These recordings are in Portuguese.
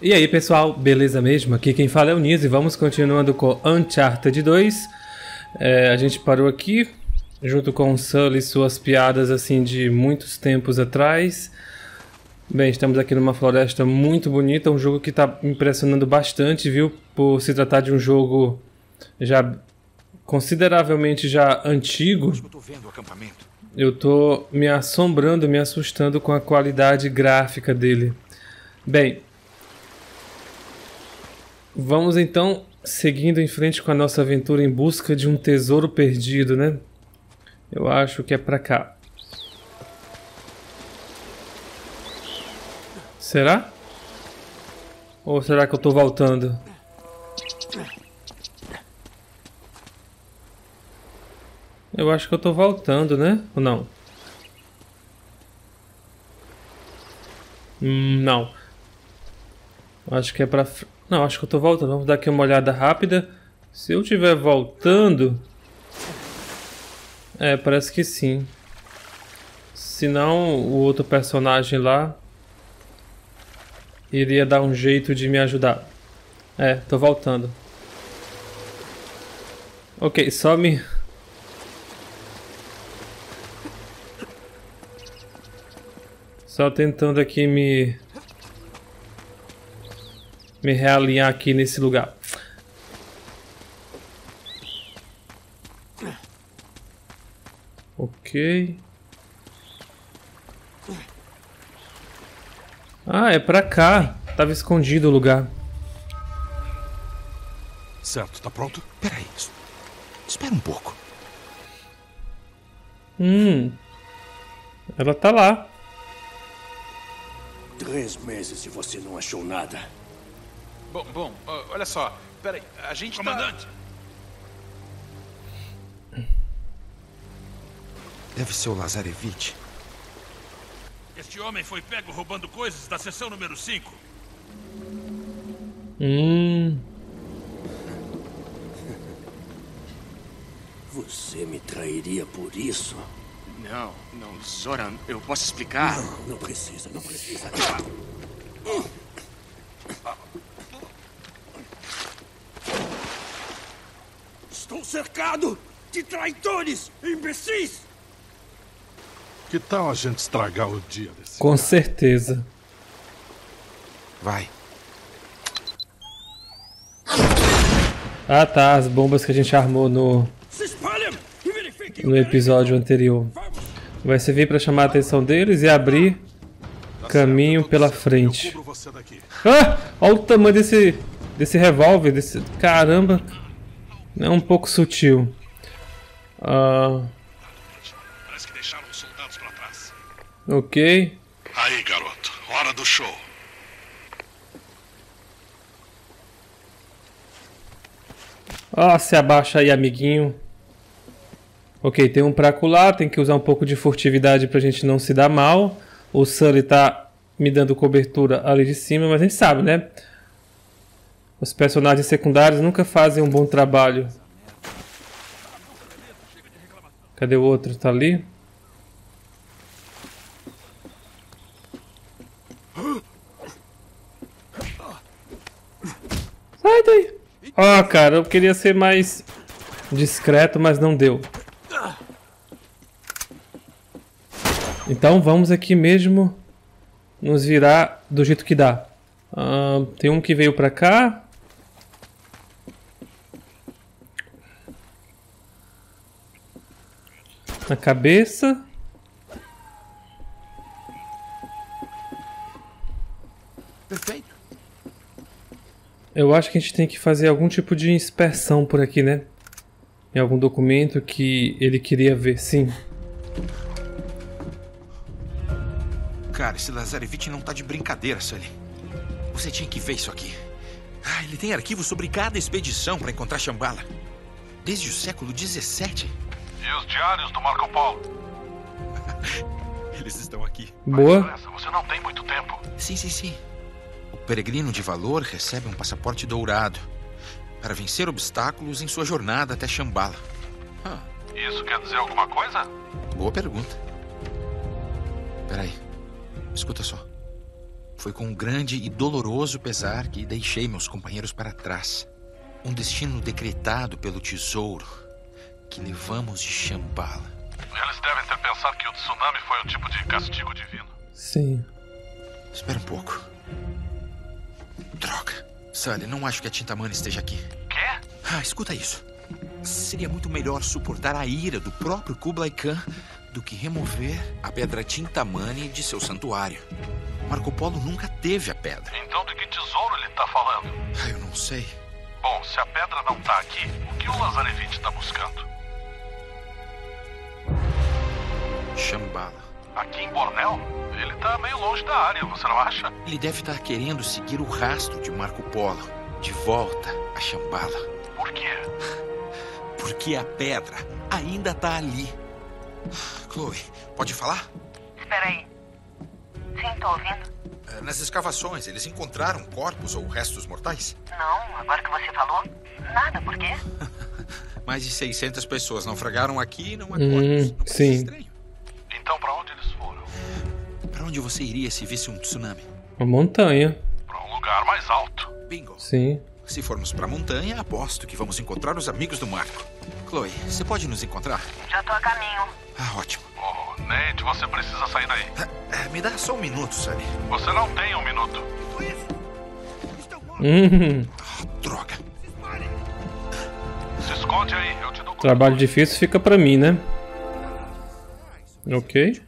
E aí pessoal, beleza mesmo? Aqui quem fala é o Niso e vamos continuando com Uncharted 2. A gente parou aqui, junto com o Sully e suas piadas assim de muitos tempos atrás. Bem, estamos aqui numa floresta muito bonita, um jogo que está impressionando bastante, viu? Por se tratar de um jogo já consideravelmente já antigo. Eu tô me assombrando, me assustando com a qualidade gráfica dele. Bem, vamos então seguindo em frente com a nossa aventura em busca de um tesouro perdido, né? Eu acho que é pra cá. Será? Ou será que eu tô voltando? Eu acho que eu tô voltando, né? Ou não? Não. Acho que é pra... Não, acho que eu tô voltando. Vamos dar aqui uma olhada rápida. Se eu estiver voltando... É, parece que sim. Se não, o outro personagem lá... iria dar um jeito de me ajudar. É, tô voltando. Ok, só me... Só tentando aqui me realinhar aqui nesse lugar. Ok. Ah, é pra cá. Tava escondido o lugar. Certo, tá pronto? Peraí. Espera um pouco. Ela tá lá. 3 meses e você não achou nada. Bom, olha só. Peraí, a gente... Comandante! Tá... Deve ser o Lazarevich. Este homem foi pego roubando coisas da seção número 5. Você me trairia por isso? Não, Zoran, eu posso explicar? Não precisa. Estou cercado de traidores, imbecis! Que tal a gente estragar o dia desse cara? Com certeza. Vai. Ah tá, as bombas que a gente armou no episódio anterior. Vai servir para chamar a atenção deles e abrir caminho pela frente. Ah! Olha o tamanho desse revólver, desse... Caramba! É um pouco sutil. Ok. Aí, garoto. Hora do show. Se abaixa aí, amiguinho. Ok, tem um pra colar. Tem que usar um pouco de furtividade pra gente não se dar mal. O Sully tá me dando cobertura ali de cima, mas a gente sabe, né? Os personagens secundários nunca fazem um bom trabalho. Cadê o outro? Tá ali? Sai daí! Cara, eu queria ser mais discreto, mas não deu. Então vamos aqui mesmo nos virar do jeito que dá. Tem um que veio pra cá. Na cabeça. Perfeito. Eu acho que a gente tem que fazer algum tipo de inspeção por aqui, né? Em algum documento que ele queria ver, sim. Cara, esse Lazarevich não tá de brincadeira, Sully. Você tinha que ver isso aqui. Ele tem arquivos sobre cada expedição para encontrar Shambala. Desde o século 17. E os diários do Marco Polo? Eles estão aqui. Boa. Mas, você não tem muito tempo. Sim. O peregrino de valor recebe um passaporte dourado para vencer obstáculos em sua jornada até Shambala. Isso quer dizer alguma coisa? Boa pergunta. Peraí, escuta só. Foi com um grande e doloroso pesar que deixei meus companheiros para trás. Um destino decretado pelo tesouro que levamos de Shambala. Eles devem ter pensado que o tsunami foi um tipo de castigo divino. Sim. Espera um pouco. Droga. Sully, não acho que a Tintamani esteja aqui. Quê? Ah, escuta isso. Seria muito melhor suportar a ira do próprio Kublai Khan do que remover a pedra Tintamani de seu santuário. Marco Polo nunca teve a pedra. Então de que tesouro ele está falando? Ah, eu não sei. Bom, se a pedra não está aqui, o que o Lazarevich está buscando? Shambala. Aqui em Bornéu? Ele tá meio longe da área, você não acha? Ele deve estar querendo seguir o rastro de Marco Polo, de volta a Shambala. Por quê? Porque a pedra ainda tá ali. Chloe, pode falar? Espera aí. Sim, tô ouvindo. Nas escavações, eles encontraram corpos ou restos mortais? Não, agora que você falou, nada, por quê? Mais de 600 pessoas naufragaram aqui e não há corpos. Não parece estranho. Então, pra onde eles foram? Pra onde você iria se visse um tsunami? Uma montanha. Pra um lugar mais alto. Bingo. Sim. Se formos pra montanha, aposto que vamos encontrar os amigos do Marco. Chloe, você pode nos encontrar? Já tô a caminho. Ah, ótimo. Oh, Nate, você precisa sair daí. Me dá só um minuto, Sani. Você não tem um minuto. Que foi isso? Estão mortos. Droga. Se esconde aí, eu te dou. Trabalho difícil fica pra mim, né? Ok.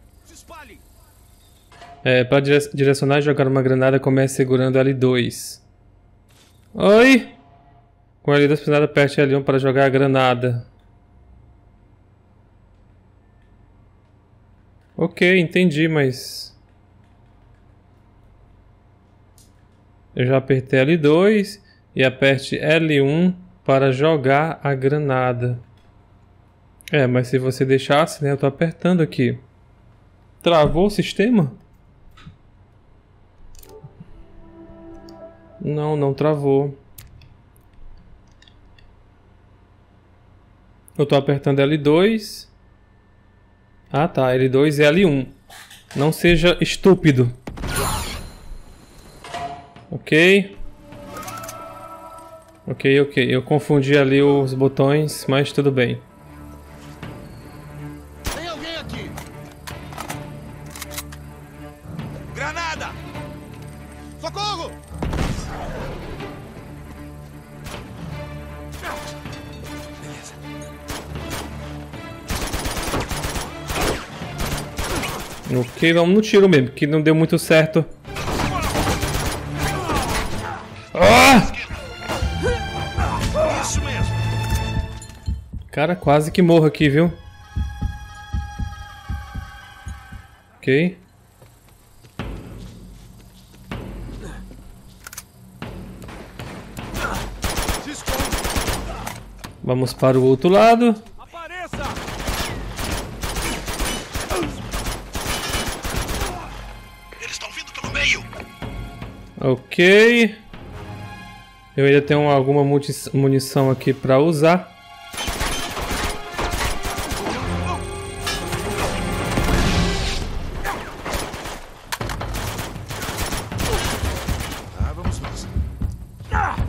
Para direcionar e jogar uma granada, comece segurando L2. Oi! Com L2 pesada, aperte L1 para jogar a granada. Ok, entendi, mas... eu já apertei L2 e aperte L1 para jogar a granada. É, mas se você deixasse, né? Eu tô apertando aqui. Travou o sistema? Não, não travou. Eu tô apertando L2. Ah, tá. L2 e L1. Não seja estúpido. Ok. Ok, ok. Eu confundi ali os botões, mas tudo bem. Ok, vamos no tiro mesmo, que não deu muito certo. Ah! Cara, quase que morro aqui, viu? Ok. Vamos para o outro lado. Ok. Eu ainda tenho alguma munição aqui para usar. Ah, vamos nós. Ai!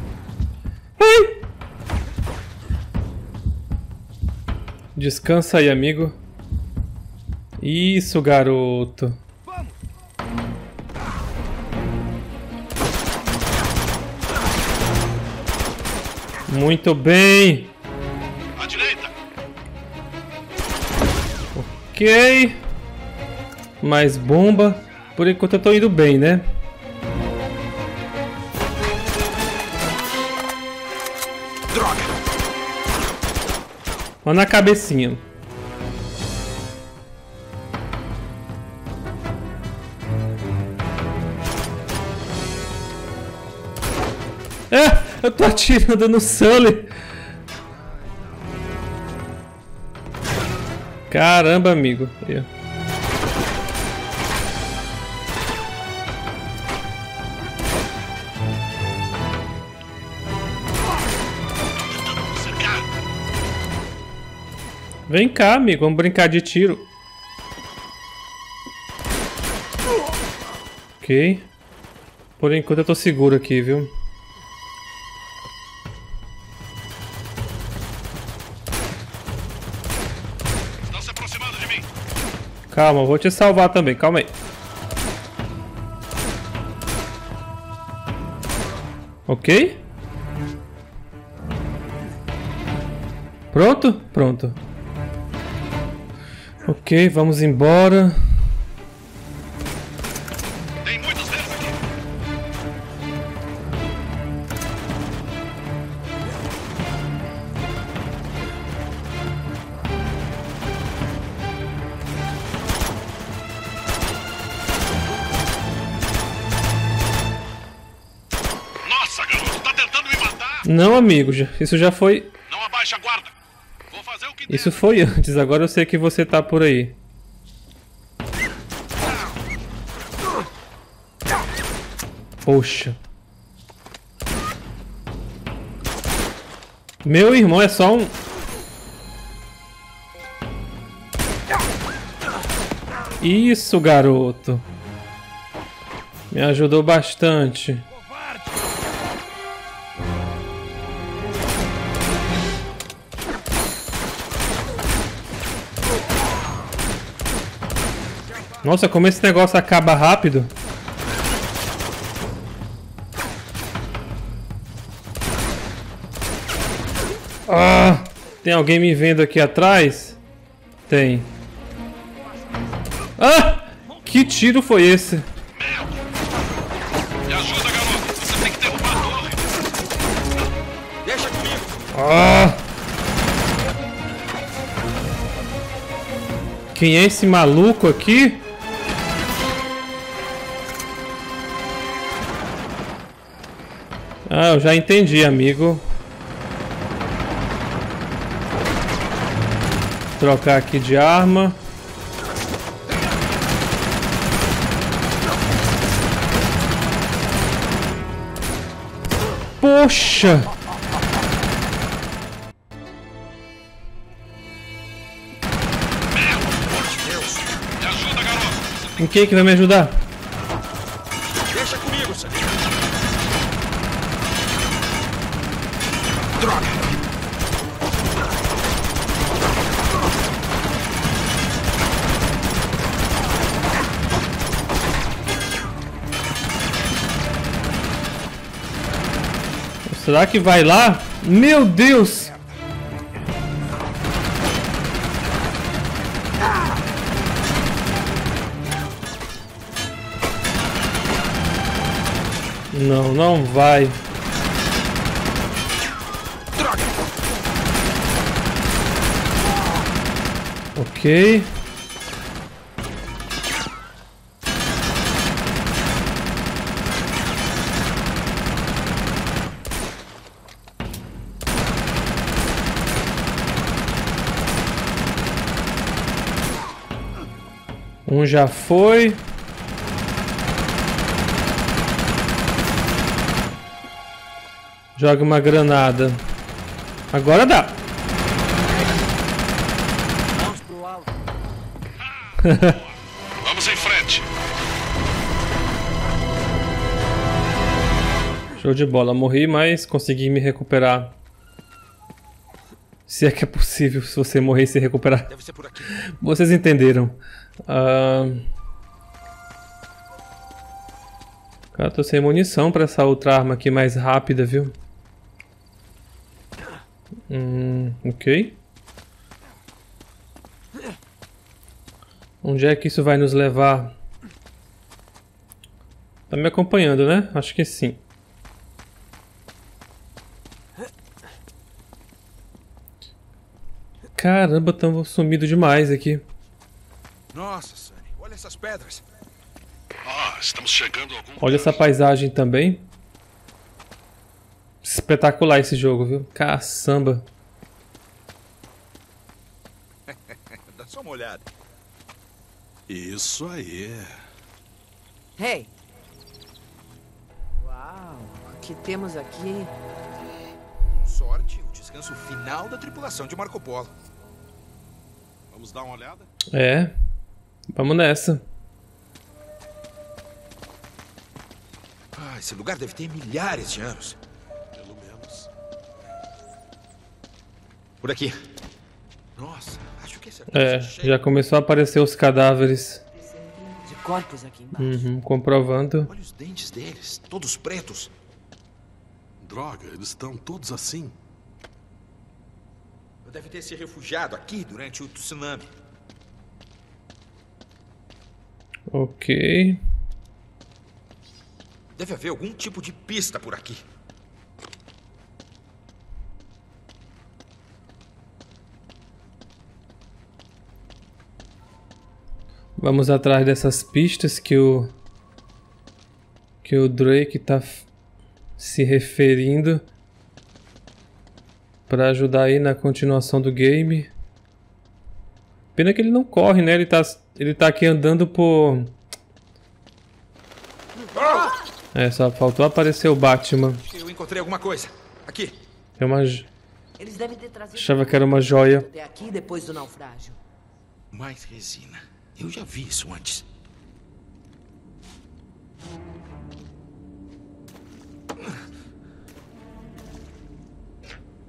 Descansa aí, amigo. Isso, garoto. Muito bem. À direita. Ok. Mais bomba. Por enquanto eu tô indo bem, né? Droga. Ó na cabecinha. Eu tô atirando no Sully. Caramba, amigo. Vem cá, amigo. Vamos brincar de tiro. Ok. Por enquanto eu tô seguro aqui, viu? Estão se aproximando de mim. Calma, eu vou te salvar também, calma aí. Ok? Pronto? Pronto. Ok, vamos embora. Tem muitos deles aqui. Nossa, garoto, tá tentando me matar? Não, amigo, isso já foi. Não abaixa a guarda. Isso foi antes, agora eu sei que você tá por aí. Poxa. Meu irmão é só um... Isso, garoto. Me ajudou bastante. Nossa, como esse negócio acaba rápido. Ah, tem alguém me vendo aqui atrás? Tem. Ah! Que tiro foi esse? Me ajuda, garoto. Você tem que derrubar a torre. Deixa comigo. Ah! Quem é esse maluco aqui? Ah, eu já entendi, amigo. Vou trocar aqui de arma. Poxa! Me ajuda, garoto! Em quem que vai me ajudar? Deixa comigo, Sani. Será que vai lá? Meu Deus! Não, não vai. Ok. Um já foi. Joga uma granada. Agora dá. Vamos em frente. Show de bola. Morri, mas consegui me recuperar. Se é que é possível, se você morrer e se recuperar. Deve ser por aqui. Vocês entenderam. Cara, tô sem munição pra essa outra arma aqui mais rápida, viu? Ok. Onde é que isso vai nos levar? Tá me acompanhando, né? Acho que sim. Caramba, tamo sumido demais aqui. Nossa, Sani, olha essas pedras. Ah, estamos chegando a algum lugar. Olha essa paisagem também. Espetacular esse jogo, viu? Caçamba. Dá só uma olhada. Isso aí. Hey. Uau, o que temos aqui? Com sorte, o descanso final da tripulação de Marco Polo. Vamos dar uma olhada? É. Vamos nessa. Ai, Esse lugar deve ter milhares de anos. Pelo menos. Por aqui. Nossa, acho que esse aqui é já começou a aparecer os cadáveres. De corpos aqui embaixo. Uhum, comprovando. Olha os dentes deles, todos pretos. Droga, eles estão todos assim. Eu deve ter se refugiado aqui durante o tsunami. Ok. Deve haver algum tipo de pista por aqui. Vamos atrás dessas pistas que o Drake está se referindo para ajudar aí na continuação do game. Pena que ele não corre, né? Ele tá aqui andando por... É, só faltou aparecer o Batman. Eu encontrei alguma coisa. Aqui. É uma... Eles devem ter trazido... Achava que era uma joia. Até aqui depois do naufrágio. Mais resina. Eu já vi isso antes.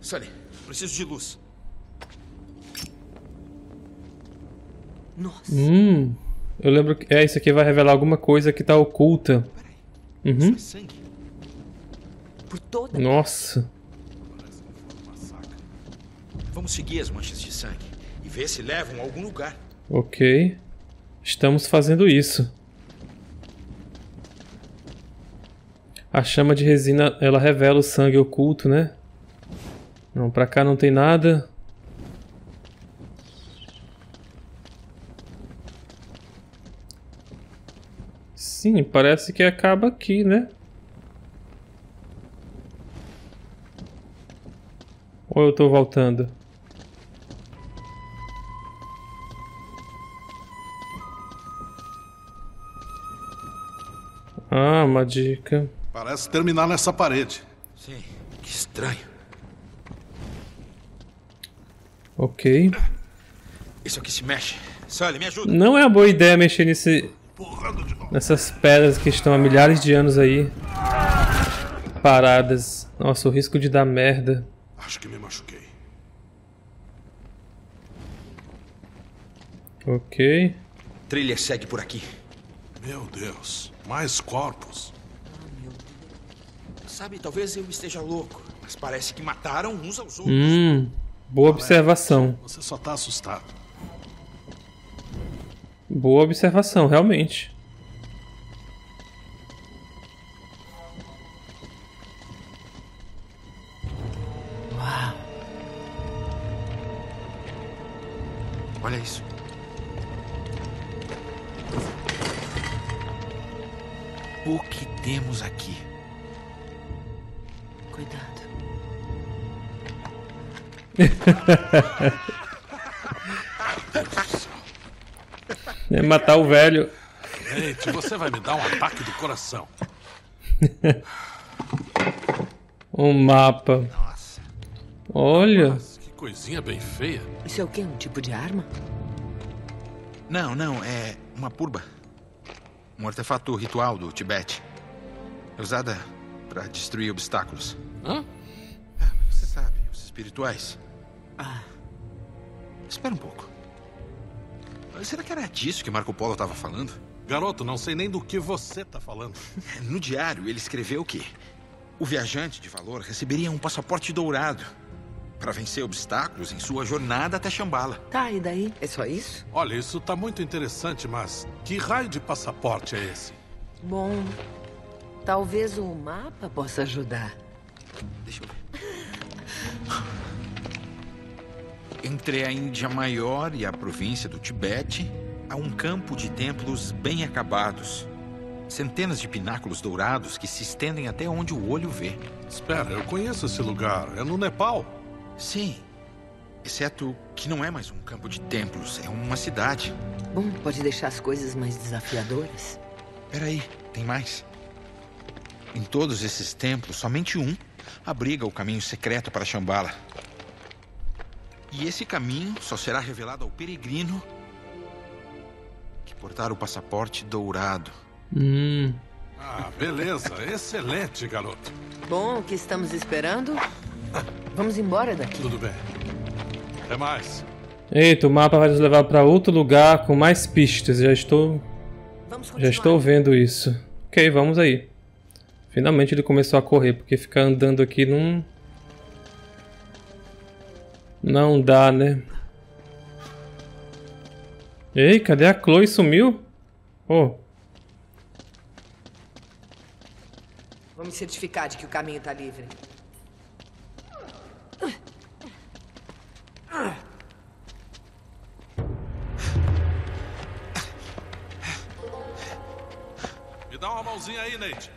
Sully, preciso de luz. Nossa. Eu lembro que... É, isso aqui vai revelar alguma coisa que tá oculta. Uhum. Nossa. Vamos seguir as manchas de sangue e ver se levam a algum lugar. Ok. Estamos fazendo isso. A chama de resina, ela revela o sangue oculto, né? Não, pra cá não tem nada. Sim, parece que acaba aqui, né? Ou eu tô voltando? Ah, uma dica. Parece terminar nessa parede. Sim, que estranho. Ok. Isso aqui se mexe. Sully, me ajuda. Não é uma boa ideia mexer nessas pedras que estão há milhares de anos aí paradas. Nossa, o risco de dar merda. Acho que me machuquei. Ok. Trilha segue por aqui. Meu Deus, mais corpos. Oh, meu Deus. Sabe, talvez eu esteja louco, mas parece que mataram uns aos outros. Boa observação. Você só tá assustado. Boa observação, realmente. Olha isso. O que temos aqui? Cuidado. É matar o velho. Gente, você vai me dar um ataque do coração. Um mapa. Nossa. Olha. Nossa, que coisinha bem feia. Isso é o quê? Um tipo de arma? Não, é uma purba. Um artefato ritual do Tibete. É usada para destruir obstáculos. Hã? Você sabe, os espirituais. Espera um pouco. Será que era disso que Marco Polo estava falando? Garoto, não sei nem do que você tá falando. No diário, ele escreveu que o viajante de valor receberia um passaporte dourado para vencer obstáculos em sua jornada até Shambala. Tá, e daí? É só isso? Olha, isso tá muito interessante, mas que raio de passaporte é esse? Bom, talvez o mapa possa ajudar. Deixa eu ver. Entre a Índia Maior e a província do Tibete, há um campo de templos bem acabados. Centenas de pináculos dourados que se estendem até onde o olho vê. Espera, eu conheço esse lugar. É no Nepal? Sim. Exceto que não é mais um campo de templos, é uma cidade. Bom, pode deixar as coisas mais desafiadoras. Peraí, tem mais. Em todos esses templos, somente um abriga o caminho secreto para Shambhala. E esse caminho só será revelado ao peregrino que portar o passaporte dourado. Ah, beleza. Excelente, garoto. Bom, o que estamos esperando? Vamos embora daqui. Tudo bem. Até mais. Eita, o mapa vai nos levar para outro lugar com mais pistas. Já estou vendo isso. Ok, vamos aí. Finalmente ele começou a correr, porque ficar andando aqui não dá, né? Ei, cadê a Chloe? Sumiu? Oh. Vou me certificar de que o caminho tá livre. Me dá uma mãozinha aí, Nate.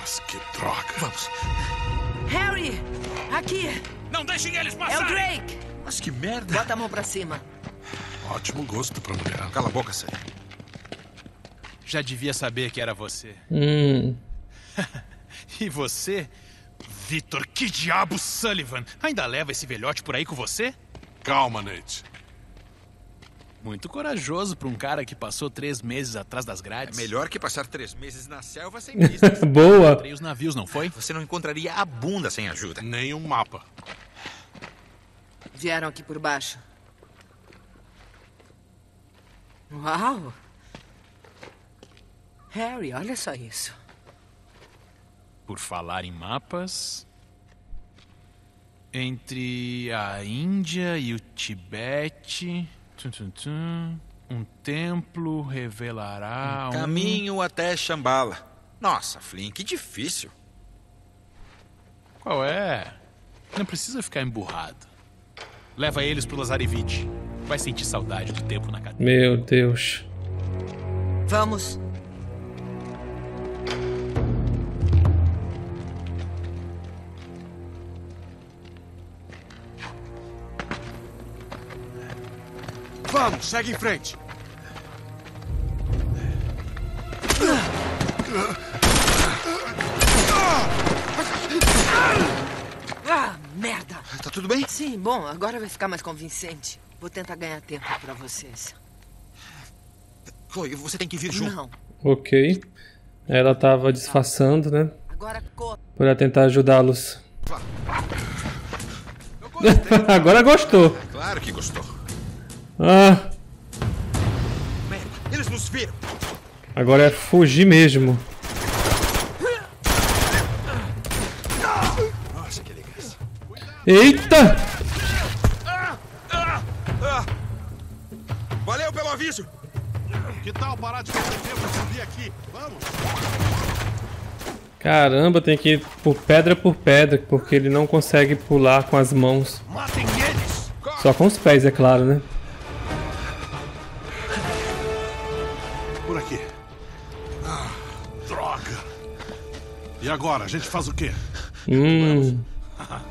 Mas que droga. Vamos. Harry, aqui. Não deixem eles passarem. É o Drake. Mas que merda. Bota a mão pra cima. Ótimo gosto pra mulher. Cala a boca, Sani. Já devia saber que era você. E você? Victor, que diabo, Sullivan? Ainda leva esse velhote por aí com você? Calma, Nate. Muito corajoso pra um cara que passou 3 meses atrás das grades. É melhor que passar 3 meses na selva sem pistas. Boa! Encontrei os navios, não foi? Você não encontraria a bunda sem ajuda. Nem um mapa. Vieram aqui por baixo. Uau! Harry, olha só isso. Por falar em mapas... Entre a Índia e o Tibete... Um templo revelará... Caminho até Shambala. Nossa, Flynn, que difícil. Qual é? Não precisa ficar emburrado. Leva eles pro Lazarevich. Vai sentir saudade do tempo na cadeia. Meu Deus. Vamos. Vamos, segue em frente. Ah, merda! Tá tudo bem? Sim, bom, agora vai ficar mais convincente. Vou tentar ganhar tempo pra vocês. Chloe, você tem que vir junto. Não. Ok. Ela tava disfarçando, né? Agora corre. Pra tentar ajudá-los. Agora gostou. É claro que gostou. Ah! Eles nos viram. Agora é fugir mesmo. Nossa, que delícia. Eita! Valeu pelo aviso. Que tal parar de perder tempo e subir aqui? Vamos. Caramba, tem que ir por pedra, porque ele não consegue pular com as mãos. Matem eles. Só com os pés, é claro, né? E agora, a gente faz o quê?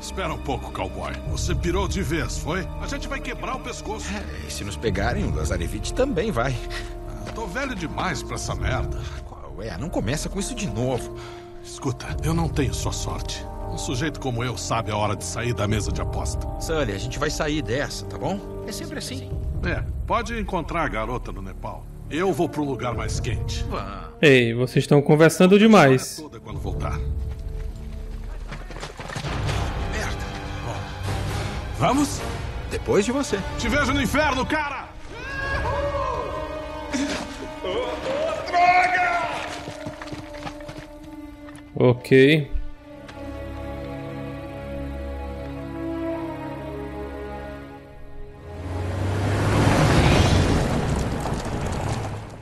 Espera um pouco, cowboy. Você pirou de vez, foi? A gente vai quebrar o pescoço. É, e se nos pegarem, o Lazarevich também vai. Ah, tô velho demais pra essa merda. Qual é? Não começa com isso de novo. Escuta, eu não tenho sua sorte. Um sujeito como eu sabe a hora de sair da mesa de aposta. Sully, a gente vai sair dessa, tá bom? É sempre assim. É, pode encontrar a garota no Nepal. Eu vou pro lugar mais quente. Ei, vocês estão conversando demais. Quando voltar. Merda. Bom, vamos? Depois de você. Te vejo no inferno, cara! Droga! Ok.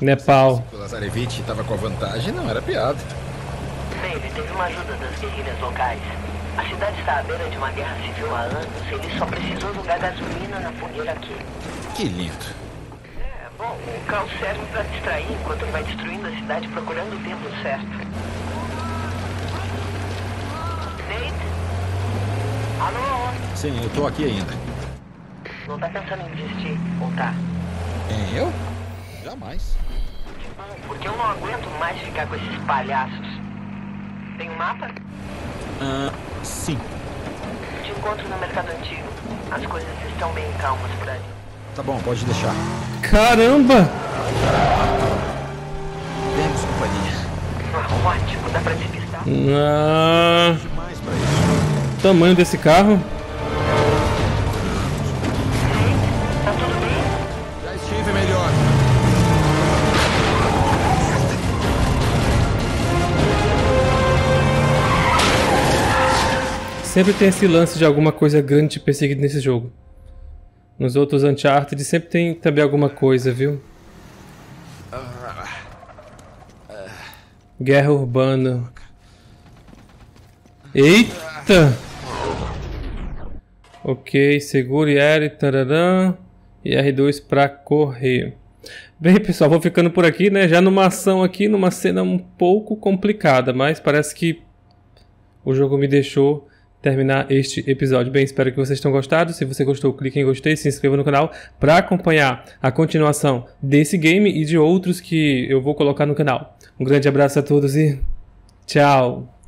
Nepal. O Lazarevich estava com a vantagem, não era piada. Baby, teve uma ajuda das guerrilhas locais. A cidade está à beira de uma guerra civil há anos e ele só precisou jogar gasolina na fogueira aqui. Que lindo. É, bom, o caos serve para distrair enquanto vai destruindo a cidade procurando o tempo certo. Nate? Alô? Sim, eu tô aqui ainda. Não tá pensando em investir, ou tá? Quem, eu? Jamais. Porque eu não aguento mais ficar com esses palhaços. Tem um mapa? Sim. Te encontro no mercado antigo. As coisas estão bem calmas pra mim. Tá bom, pode deixar. Caramba! Temos companhia. Ah, ótimo, dá pra despistar? Ah, tamanho desse carro. Tá tudo bem? Já estive melhor. Sempre tem esse lance de alguma coisa grande te perseguindo nesse jogo. Nos outros Uncharted sempre tem também alguma coisa, viu? Guerra urbana. Eita! Ok, segure R, tararã, e R2 pra correr. Bem, pessoal, vou ficando por aqui, né? Já numa ação aqui, numa cena um pouco complicada, mas parece que o jogo me deixou terminar este episódio. Bem, espero que vocês tenham gostado. Se você gostou, clique em gostei, se inscreva no canal para acompanhar a continuação desse game e de outros que eu vou colocar no canal. Um grande abraço a todos e tchau!